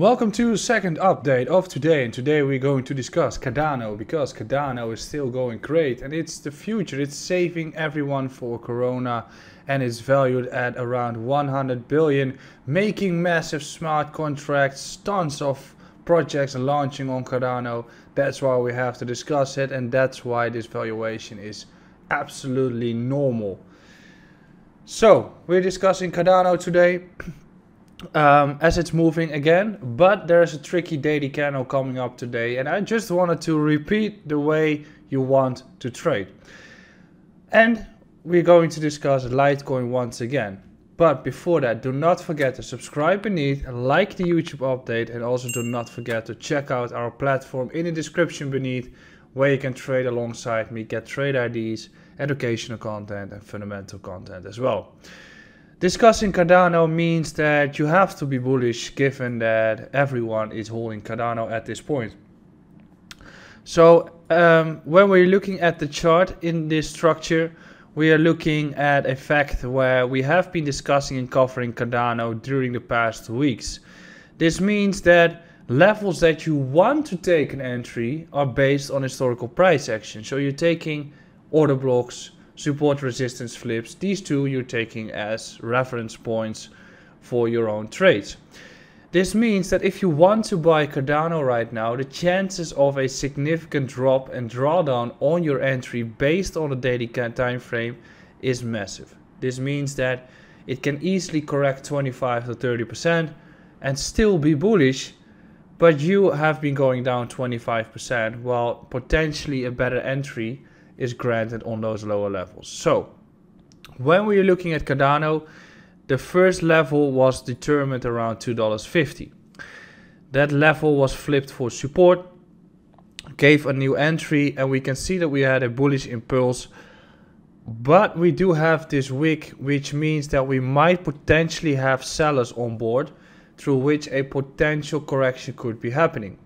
Welcome to a second update of today, and today we're going to discuss Cardano, because Cardano is still going great and it's the future. It's saving everyone for Corona and it's valued at around 100 billion, making massive smart contracts, tons of projects launching on Cardano. That's why we have to discuss it, and that's why this valuation is absolutely normal. So we're discussing Cardano today. As it's moving again, but there's a tricky daily candle coming up today, and I just wanted to repeat the way you want to trade. And we're going to discuss Litecoin once again, but before that, do not forget to subscribe beneath and like the YouTube update, and also do not forget to check out our platform in the description beneath, where you can trade alongside me, get trade IDs, educational content and fundamental content as well. Discussing Cardano means that you have to be bullish, given that everyone is holding Cardano at this point. So when we're looking at the chart in this structure, we are looking at a fact where we have been discussing and covering Cardano during the past weeks. This means that levels that you want to take an entry are based on historical price action. So you're taking order blocks, support resistance flips, these two you're taking as reference points for your own trades. This means that if you want to buy Cardano right now, the chances of a significant drop and drawdown on your entry based on the daily time frame is massive. This means that it can easily correct 25 to 30% and still be bullish, but you have been going down 25%, while potentially a better entry is granted on those lower levels. So when we're looking at Cardano, the first level was determined around $2.50. That level was flipped for support, gave a new entry, and we can see that we had a bullish impulse, but we do have this wick, which means that we might potentially have sellers on board, through which a potential correction could be happening.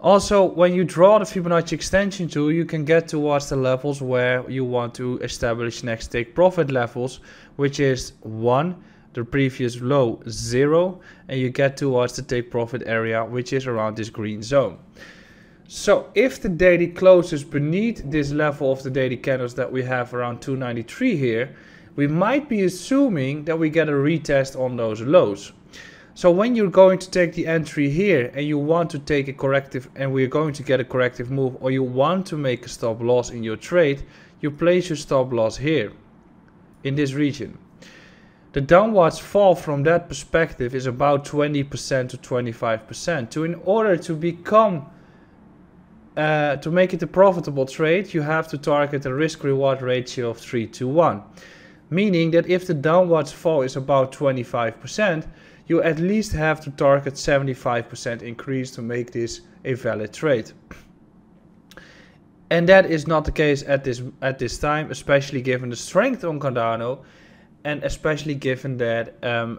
Also, when you draw the Fibonacci extension tool, you can get towards the levels where you want to establish next take profit levels, which is 1, the previous low 0, and you get towards the take profit area, which is around this green zone. So if the daily closes beneath this level of the daily candles that we have around 293 here, we might be assuming that we get a retest on those lows. So when you're going to take the entry here and you want to take a corrective, and we're going to get a corrective move, or you want to make a stop loss in your trade, you place your stop loss here in this region. The downwards fall from that perspective is about 20% to 25%. In order to become to make it a profitable trade, you have to target a risk reward ratio of 3 to 1, meaning that if the downwards fall is about 25%, you at least have to target 75% increase to make this a valid trade. And that is not the case at this time, especially given the strength on Cardano, and especially given that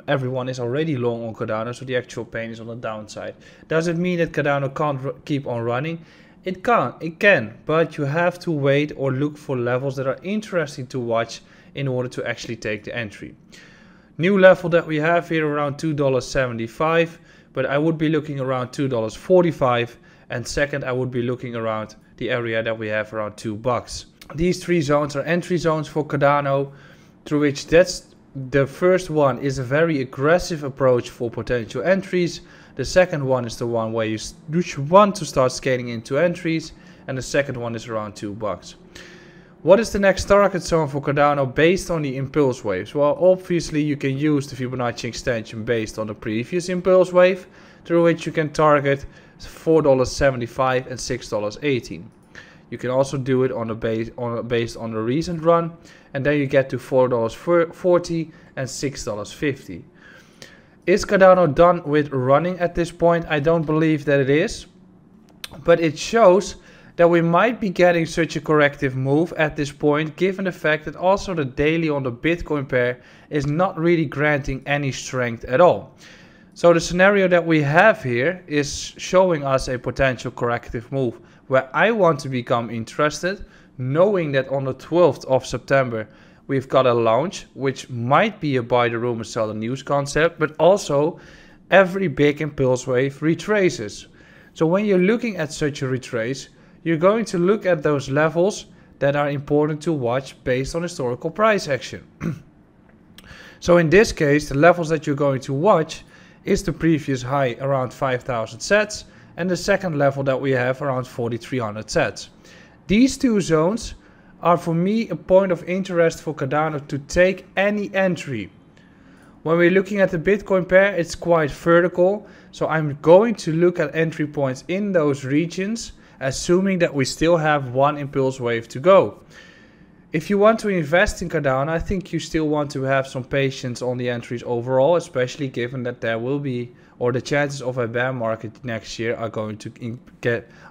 everyone is already long on Cardano, so the actual pain is on the downside. Does it mean that Cardano can't keep on running? It can, but you have to wait or look for levels that are interesting to watch in order to actually take the entry. New level that we have here around $2.75, but I would be looking around $2.45, and second I would be looking around the area that we have around $2. These three zones are entry zones for Cardano, through which that's the first one is a very aggressive approach for potential entries. The second one is the one where you want to start scaling into entries, and the second one is around $2. What is the next target zone for Cardano based on the impulse waves? Well, obviously you can use the Fibonacci extension based on the previous impulse wave, through which you can target $4.75 and $6.18. You can also do it on the based on the recent run, and then you get to $4.40 and $6.50. Is Cardano done with running at this point? I don't believe that it is, but it shows that we might be getting such a corrective move at this point, given the fact that also the daily on the Bitcoin pair is not really granting any strength at all. So the scenario that we have here is showing us a potential corrective move, where I want to become interested, knowing that on the 12th of September we've got a launch, which might be a buy the rumor, sell the news concept, but also every big impulse wave retraces. So when you're looking at such a retrace, you're going to look at those levels that are important to watch based on historical price action. So in this case, the levels that you're going to watch is the previous high around 5,000 sats and the second level that we have around 4,300 sats. These two zones are for me a point of interest for Cardano to take any entry. When we're looking at the Bitcoin pair, it's quite vertical, so I'm going to look at entry points in those regions, assuming that we still have one impulse wave to go. If you want to invest in Cardano, I think you still want to have some patience on the entries overall, especially given that there will be, or the chances of a bear market next year are going to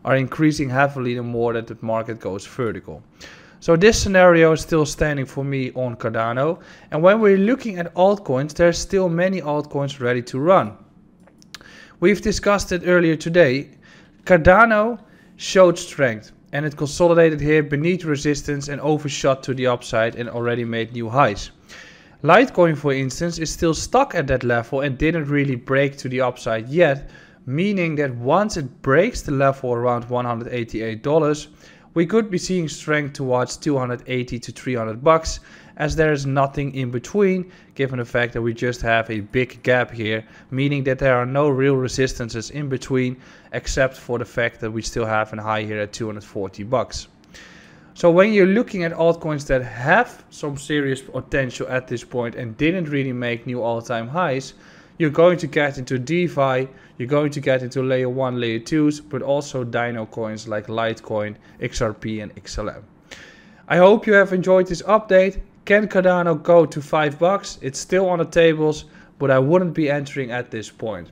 are increasing heavily the more that the market goes vertical. So this scenario is still standing for me on Cardano. And when we're looking at altcoins, there's still many altcoins ready to run. We've discussed it earlier today. Cardano showed strength and it consolidated here beneath resistance and overshot to the upside and already made new highs. Litecoin, for instance, is still stuck at that level and didn't really break to the upside yet, meaning that once it breaks the level around $188, we could be seeing strength towards $280 to $300 as there is nothing in between, given the fact that we just have a big gap here, meaning that there are no real resistances in between, except for the fact that we still have a high here at $240. So when you're looking at altcoins that have some serious potential at this point and didn't really make new all-time highs, you're going to get into DeFi, you're going to get into layer 1, layer 2's, but also dino coins like Litecoin, XRP and XLM. I hope you have enjoyed this update. Can Cardano go to $5? It's still on the tables, but I wouldn't be entering at this point.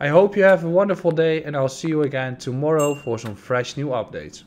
I hope you have a wonderful day and I'll see you again tomorrow for some fresh new updates.